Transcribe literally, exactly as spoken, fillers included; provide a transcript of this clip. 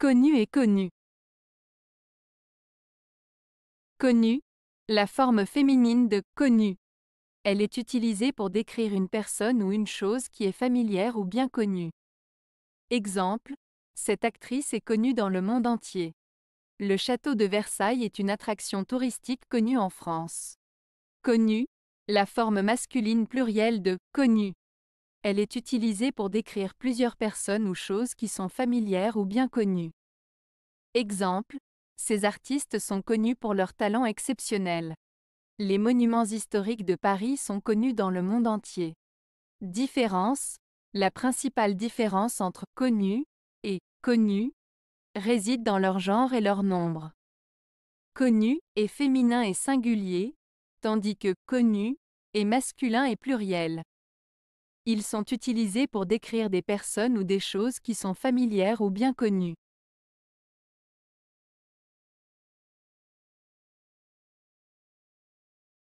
Connu et connu. Connu, la forme féminine de connu. Elle est utilisée pour décrire une personne ou une chose qui est familière ou bien connue. Exemple, cette actrice est connue dans le monde entier. Le château de Versailles est une attraction touristique connue en France. Connu, la forme masculine plurielle de connu. Elle est utilisée pour décrire plusieurs personnes ou choses qui sont familières ou bien connues. Exemple, ces artistes sont connus pour leurs talents exceptionnels. Les monuments historiques de Paris sont connus dans le monde entier. Différence, la principale différence entre « connu » et « connu » réside dans leur genre et leur nombre. « Connu » est féminin et singulier, tandis que « connu » est masculin et pluriel. Ils sont utilisés pour décrire des personnes ou des choses qui sont familières ou bien connues.